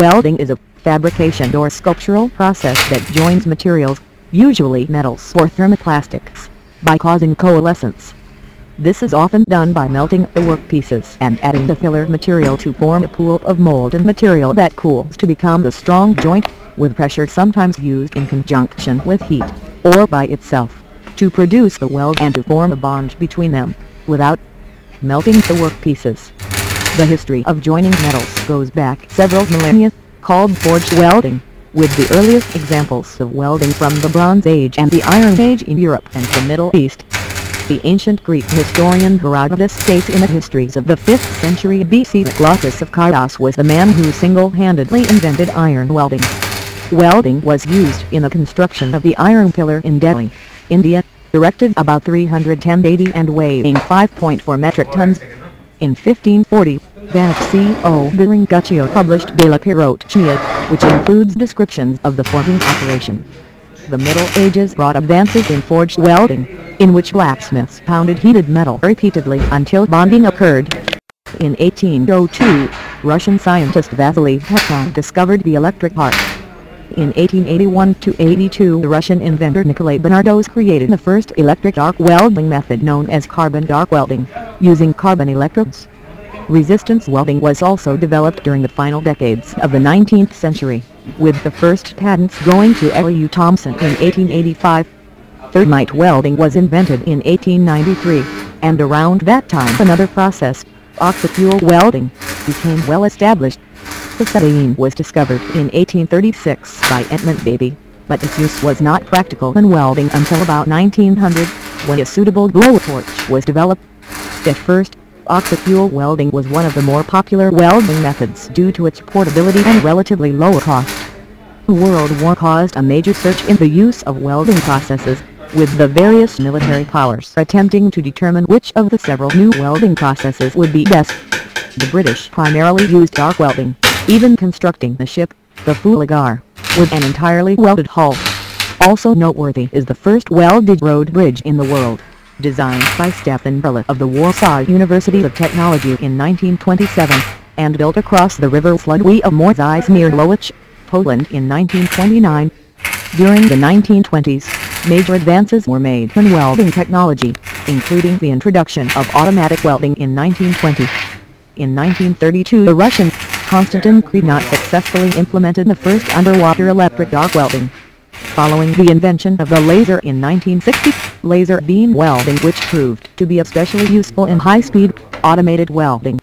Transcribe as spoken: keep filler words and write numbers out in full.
Welding is a fabrication or sculptural process that joins materials, usually metals or thermoplastics, by causing coalescence. This is often done by melting the workpieces and adding the filler material to form a pool of molded material that cools to become the strong joint, with pressure sometimes used in conjunction with heat, or by itself, to produce the weld and to form a bond between them, without melting the workpieces. The history of joining metals goes back several millennia, called forged welding, with the earliest examples of welding from the Bronze Age and the Iron Age in Europe and the Middle East. The ancient Greek historian Herodotus states in the histories of the fifth century B C that Glaucus of Chios was the man who single-handedly invented iron welding. Welding was used in the construction of the iron pillar in Delhi, India, erected about three hundred ten A D and weighing five point four metric tons. In fifteen forty, Vannoccio Biringuccio published De la Pirotechnia, which includes descriptions of the forging operation. The Middle Ages brought advances in forged welding, in which blacksmiths pounded heated metal repeatedly until bonding occurred. In eighteen oh two, Russian scientist Vasily Petrov discovered the electric arc. In eighteen eighty-one to eighty-two, the Russian inventor Nikolai Bernardos created the first electric arc welding method known as carbon arc welding, using carbon electrodes. Resistance welding was also developed during the final decades of the nineteenth century, with the first patents going to L U Thompson in eighteen eighty-five. Thermite welding was invented in eighteen ninety-three, and around that time another process, oxyfuel welding, became well established. Acetylene was discovered in eighteen thirty-six by Edmund Davy, but its use was not practical in welding until about nineteen hundred, when a suitable blowtorch was developed. At first, oxyfuel welding was one of the more popular welding methods due to its portability and relatively lower cost. World War caused a major surge in the use of welding processes, with the various military powers attempting to determine which of the several new welding processes would be best. The British primarily used arc welding, even constructing the ship, the Fuligar, with an entirely welded hull. Also noteworthy is the first welded road bridge in the world, designed by Stefan Bellet of the Warsaw University of Technology in nineteen twenty-seven, and built across the river Słudwej of Morze near Lowich, Poland in nineteen twenty-nine. During the nineteen twenties, major advances were made in welding technology, including the introduction of automatic welding in nineteen twenty. In nineteen thirty-two, the Russian Konstantin Krynov successfully implemented the first underwater electric arc welding. Following the invention of the laser in nineteen sixty, laser beam welding, which proved to be especially useful in high-speed, automated welding.